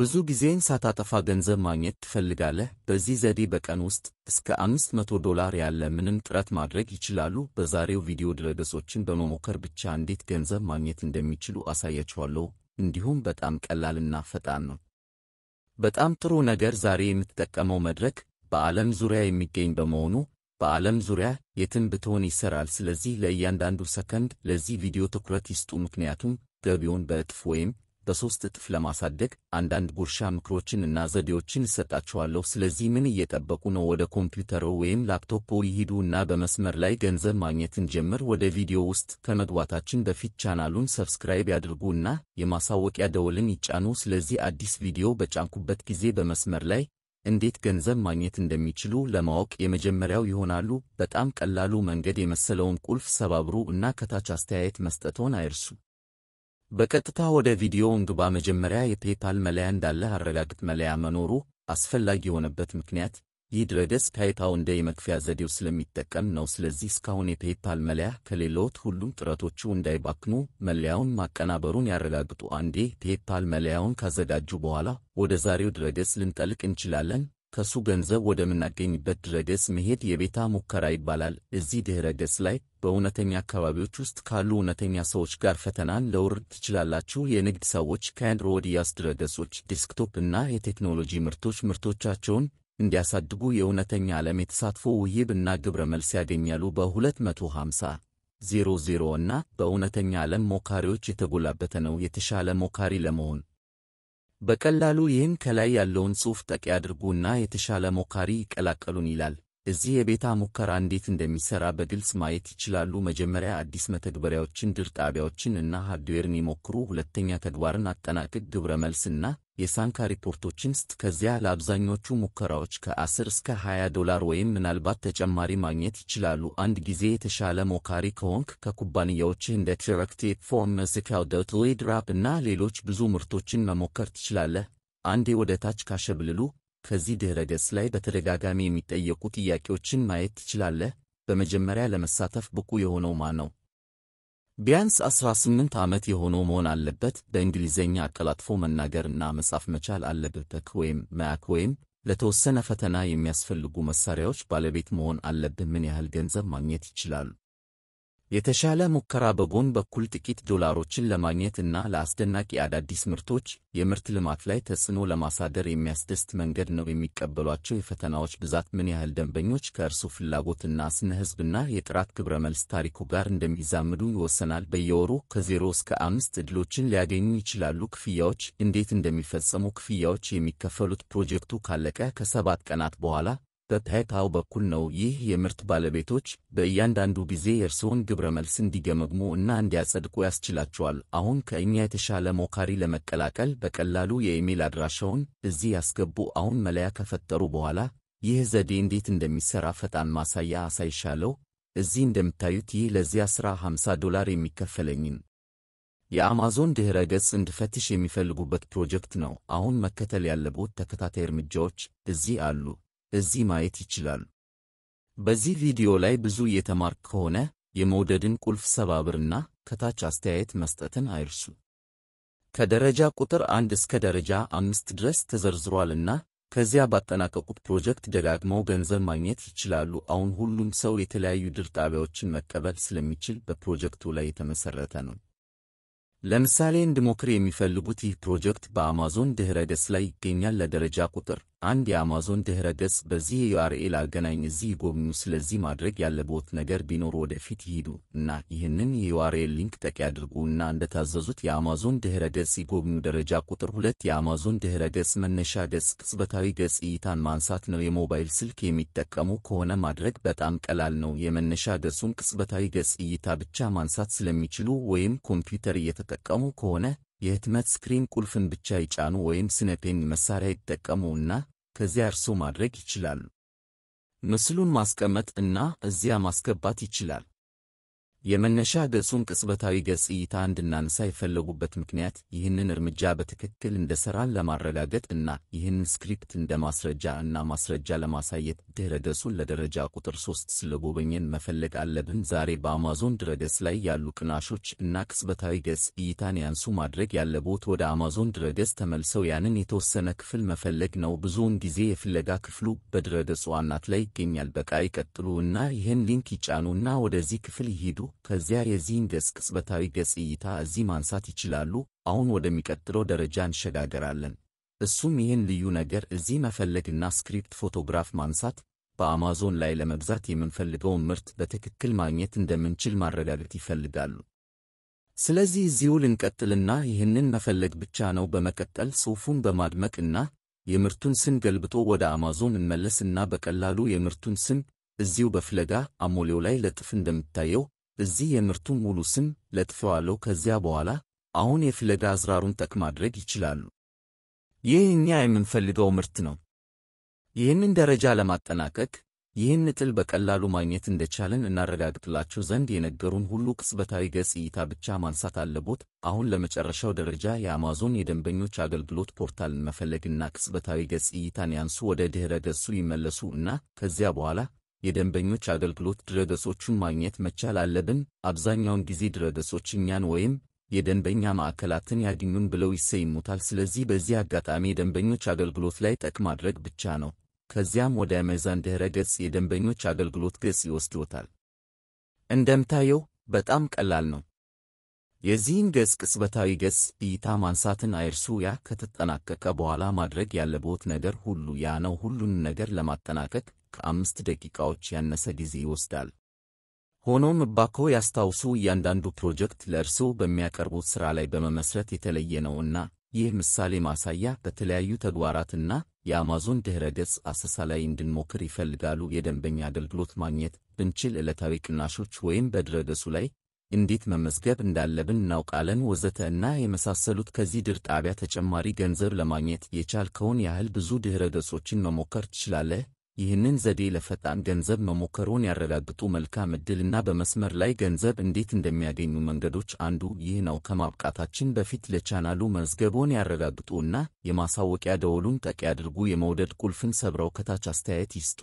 ብዙ ጊዜን ሳታጠፋ ገንዘብ ማግኘት ትፈልጋለህ። በዚህ ዘዴ በቀን ውስጥ እስከ $500 ያለ ምንም ጥረት ማድረግ ይችላሉ። በዛሬው ቪዲዮ ድረገጾችን በመሞከር ብቻ እንዴት ገንዘብ ማግኘት እንደሚችሉ አሳያችኋለሁ። እንዲሁም በጣም ቀላልና ፈጣን ነው። በጣም ጥሩ ነገር ዛሬ የምትጠቀመው መድረክ በዓለም ዙሪያ የሚገኝ በመሆኑ በዓለም ዙሪያ የትም ብትሆን ይሰራል። ስለዚህ ለእያንዳንዱ ሰከንድ ለዚህ ቪዲዮ ትኩረት ይስጡ ምክንያቱም ገቢውን በእጥፍ ወይም በ3 እጥፍ ለማሳደግ አንዳንድ ጉርሻ ምክሮችንና ዘዴዎችን እሰጣችኋለሁ። ስለዚህ ምን እየጠበቁ ነው? ወደ ኮምፒውተር ወይም ላፕቶፕ ይሂዱና በመስመር ላይ ገንዘብ ማግኘትን ጀምር። ወደ ቪዲዮ ውስጥ ከመግባታችን በፊት ቻናሉን ሰብስክራይብ ያድርጉና የማሳወቂያ ደወልን ይጫኑ። ስለዚህ አዲስ ቪዲዮ በጫንኩበት ጊዜ በመስመር ላይ እንዴት ገንዘብ ማግኘት እንደሚችሉ ለማወቅ የመጀመሪያው ይሆናሉ። በጣም ቀላሉ መንገድ የመሰለውን ቁልፍ ሰባብሩ እና ከታች አስተያየት መስጠቶን አይርሱ። በቀጥታ ወደ ቪዲዮ እንግባ። መጀመሪያ የፔፓል መለያ እንዳለ አረጋግጥ። መለያ መኖሩ አስፈላጊ የሆነበት ምክንያት ይህ ድረገጽ ታይታው እንደ የመክፈያ ዘዴው ስለሚጠቀም ነው። ስለዚህ እስካሁን የፔፓል መለያ ከሌሎት ሁሉም ጥረቶቹ እንዳይባክኑ መለያውን ማቀናበሩን ያረጋግጡ። አንዴ ፔፓል መለያውን ካዘጋጁ በኋላ ወደ ዛሬው ድረገጽ ልንጠልቅ እንችላለን። ከሱ ገንዘብ ወደ ምናገኝበት ድረገጽ መሄድ የቤታ ሙከራ ይባላል። እዚህ ድረገጽ ላይ በእውነተኛ አካባቢዎች ውስጥ ካሉ እውነተኛ ሰዎች ጋር ፈተናን ለውርድ ትችላላችሁ። የንግድ ሰዎች ከአንድ ሮዲያስ ድረገጾች ዲስክቶፕ እና የቴክኖሎጂ ምርቶቻቸውን እንዲያሳድጉ የእውነተኛ ዓለም የተሳትፎ ውይይት እና ግብረ መልስ ያገኛሉ። በ250,000 እና በእውነተኛ ዓለም ሞካሪዎች የተጎላበተ ነው። የተሻለ ሞካሪ ለመሆን በቀላሉ ይህን ከላይ ያለውን ጽሑፍ ጠቅ ያድርጉና የተሻለ ሞካሪ ይቀላቀሉን ይላል። እዚህ የቤታ ሙከራ እንዴት እንደሚሰራ በግልጽ ማየት ይችላሉ። መጀመሪያ አዲስ መተግበሪያዎችን፣ ድር ጣቢያዎችን እና ሃርድዌርን ይሞክሩ። ሁለተኛ ተግባርን አጠናቅቅ፣ ግብረ መልስና የሳንካ ሪፖርቶችን ስጥ። ከዚያ ለአብዛኞቹ ሙከራዎች ከ10 እስከ $20 ወይም ምናልባት ተጨማሪ ማግኘት ይችላሉ። አንድ ጊዜ የተሻለ ሞካሪ ከሆንክ ከኩባንያዎች እንደ ትረክቴ ፎርም መስካው ዶትሊ ድራፕ እና ሌሎች ብዙ ምርቶችን መሞከር ትችላለህ። አንዴ ወደ ታች ካሸብልሉ ከዚህ ድረገጽ ላይ በተደጋጋሚ የሚጠየቁ ጥያቄዎችን ማየት ትችላለህ። በመጀመሪያ ለመሳተፍ ብቁ የሆነው ማን ነው? ቢያንስ 18 ዓመት የሆነው መሆን አለበት። በእንግሊዘኛ አቀላጥፎ መናገርና መጻፍ መቻል አለበት ወይም ማክ ወይም ለተወሰነ ፈተና የሚያስፈልጉ መሳሪያዎች ባለቤት መሆን አለብህ። ምን ያህል ገንዘብ ማግኘት ይችላሉ? የተሻለ ሙከራ በጎን በኩል ጥቂት $ዎችን ለማግኘት እና ለአስደናቂ አዳዲስ ምርቶች የምርት ልማት ላይ ተጽዕኖ ለማሳደር የሚያስደስት መንገድ ነው። የሚቀበሏቸው የፈተናዎች ብዛት፣ ምን ያህል ደንበኞች ከእርሱ ፍላጎትና ስነ ህዝብና የጥራት ግብረ መልስ ታሪኩ ጋር እንደሚዛምዱ ይወሰናል። በየወሩ ከ0 እስከ 5 እድሎችን ሊያገኙ ይችላሉ። ክፍያዎች እንዴት እንደሚፈጸሙ፣ ክፍያዎች የሚከፈሉት ፕሮጀክቱ ካለቀ ከ7 ቀናት በኋላ በታይታው በኩል ነው። ይህ የምርት ባለቤቶች በእያንዳንዱ ጊዜ የእርስዎን ግብረ መልስ እንዲገመግሙ እና እንዲያጸድቁ ያስችላቸዋል። አሁን ከእኛ የተሻለ ሞካሪ ለመቀላቀል በቀላሉ የኢሜል አድራሻውን እዚህ ያስገቡ። አሁን መለያ ከፈጠሩ በኋላ ይህ ዘዴ እንዴት እንደሚሰራ ፈጣን ማሳያ አሳይሻለሁ። እዚህ እንደምታዩት ይህ ለዚያ ስራ $50 የሚከፈለኝን የአማዞን ድህረ ገጽ እንድፈትሽ የሚፈልጉበት ፕሮጀክት ነው። አሁን መከተል ያለብዎት ተከታታይ እርምጃዎች እዚህ አሉ። እዚህ ማየት ይችላሉ። በዚህ ቪዲዮ ላይ ብዙ የተማርክ ከሆነ የመውደድን ቁልፍ ሰባብርና ከታች አስተያየት መስጠትን አይርሱ። ከደረጃ ቁጥር 1 እስከ ደረጃ 5 ድረስ ተዘርዝሯልና ከዚያ ባጠናቀቁት ፕሮጀክት ደጋግመው ገንዘብ ማግኘት ይችላሉ። አሁን ሁሉም ሰው የተለያዩ ድር ጣቢያዎችን መቀበል ስለሚችል በፕሮጀክቱ ላይ የተመሰረተ ነው። ለምሳሌ እንድሞክር የሚፈልጉት ይህ ፕሮጀክት በአማዞን ድህረ ገጽ ላይ ይገኛል። ለደረጃ ቁጥር 1 የአማዞን ድህረ ገጽ በዚህ URL አገናኝ፣ እዚህ ይጎብኙ። ስለዚህ ማድረግ ያለብዎት ነገር ቢኖር ወደፊት ይሂዱ እና ይህንን URL ሊንክ ጠቅ ያድርጉ እና እንደታዘዙት የአማዞን ድህረ ገጽ ይጎብኙ። ደረጃ ቁጥር 2 የአማዞን ድህረ ገጽ መነሻ ገጽ ቅጽበታዊ ገጽ እይታን ማንሳት ነው። የሞባይል ስልክ የሚጠቀሙ ከሆነ ማድረግ በጣም ቀላል ነው። የመነሻ ገጹን ቅጽበታዊ ገጽ እይታ ብቻ ማንሳት ስለሚችሉ ወይም ኮምፒውተር ተጠቀሙ ከሆነ የህትመት ስክሪን ቁልፍን ብቻ ይጫኑ ወይም ስነፔን መሳሪያ ይጠቀሙና ከዚያ እርስዎ ማድረግ ይችላሉ። ምስሉን ማስቀመጥ እና እዚያ ማስገባት ይችላል። የመነ ሻገጹን ቅጽበታዊ ገጽይታ እንድናነሳ የፈለጉበት ምክንያት ይህንን እርምጃ በትክክል እንደሰራን ለማረጋገጥና ይህን ስክሪፕት እንደማስረጃና ማስረጃ ለማሳየት ድረገጹን ለደረጃ ቁጥር 3 ስለጎበኘን መፈለግ አለብን። ዛሬ በአማዞን ድረገጽ ላይ ያሉ ቅናሾች እና ቅጽበታዊ ገጽይታን ያንሱ ማድረግ ያለቦት ወደ አማዞን ድረገጽ ተመልሰው ያንን የተወሰነ ክፍል መፈለግ ነው። ብዙውን ጊዜ የፍለጋ ክፍሉ በድረገጹ አናት ላይ ይገኛል። በቃ ይቀጥሉና ይህን ሊንክ ይጫኑና ወደዚህ ክፍል ይሂዱ። ከዚያ የዚህን ገጽ ቅጽበታዊ ገጽ እይታ እዚህ ማንሳት ይችላሉ። አሁን ወደሚቀጥለው ደረጃ እንሸጋገራለን። እሱም ይህን ልዩ ነገር እዚህ መፈለግና ስክሪፕት ፎቶግራፍ ማንሳት በአማዞን ላይ ለመግዛት የምንፈልገውን ምርት በትክክል ማግኘት እንደምንችል ማረጋገጥ ይፈልጋሉ። ስለዚህ እዚሁ ልንቀጥልና ይህንን መፈለግ ብቻ ነው። በመቀጠል ጽሑፉን በማድመቅና የምርቱን ስም ገልብጦ ወደ አማዞን እንመለስና በቀላሉ የምርቱን ስም እዚሁ በፍለጋ አሞሌው ላይ ለጥፍ እንደምታየው እዚህ የምርቱን ሙሉ ስም ለጥፈዋለሁ። ከዚያ በኋላ አሁን የፍለጋ አዝራሩን ጠቅ ማድረግ ይችላሉ። ይህ እኛ የምንፈልገው ምርት ነው። ይህንን ደረጃ ለማጠናቀቅ ይህን ጥል በቀላሉ ማግኘት እንደቻለን እናረጋግጥላችሁ ዘንድ የነገሩን ሁሉ ቅጽበታዊ ገጽ እይታ ብቻ ማንሳት አለቦት። አሁን ለመጨረሻው ደረጃ የአማዞን የደንበኞች አገልግሎት ፖርታልን መፈለግና ቅጽበታዊ ገጽ እይታን ያንሱ ወደ ድህረ ገጹ ይመለሱ እና ከዚያ በኋላ የደንበኞች አገልግሎት ድረገጾቹን ማግኘት መቻል አለብን። አብዛኛውን ጊዜ ድረገጾች እኛን ወይም የደንበኛ ማዕከላትን ያግኙን ብለው ይሰይሙታል። ስለዚህ በዚህ አጋጣሚ የደንበኞች አገልግሎት ላይ ጠቅ ማድረግ ብቻ ነው። ከዚያም ወደ አማዞን ድህረ ገጽ የደንበኞች አገልግሎት ገጽ ይወስድዎታል። እንደምታየው በጣም ቀላል ነው። የዚህን ገጽ ቅጽበታዊ ገጽ እይታ ማንሳትን አይርሱ። ያ ከተጠናቀቀ በኋላ ማድረግ ያለቦት ነገር ሁሉ ያ ነው። ሁሉን ነገር ለማጠናቀቅ ከ5 ደቂቃዎች ያነሰ ጊዜ ይወስዳል። ሆኖም እባክዎ ያስታውሱ እያንዳንዱ ፕሮጀክት ለእርስዎ በሚያቀርቡት ስራ ላይ በመመስረት የተለየ ነውና ይህ ምሳሌ ማሳያ በተለያዩ ተግባራትና የአማዞን ድህረ ገጽ አሰሳ ላይ እንድንሞክር ይፈልጋሉ። የደንበኛ አገልግሎት ማግኘት ብንችል ዕለታዊ ቅናሾች ወይም በድረ ገጹ ላይ እንዴት መመዝገብ እንዳለብን እናውቃለን ወዘተ እና የመሳሰሉት። ከዚህ ድር ጣቢያ ተጨማሪ ገንዘብ ለማግኘት የቻልከውን ያህል ብዙ ድህረ ገጾችን መሞከር ትችላለህ። ይህንን ዘዴ ለፈጣን ገንዘብ መሞከሩን ያረጋግጡ። መልካም እድልና በመስመር ላይ ገንዘብ እንዴት እንደሚያገኙ መንገዶች አንዱ ይህ ነው። ከማብቃታችን በፊት ለቻናሉ መዝገቦን ያረጋግጡና የማሳወቂያ ደወሉን ጠቅ ያድርጉ። የመውደድ ቁልፍን ሰብረው ከታች አስተያየት ይስጡ።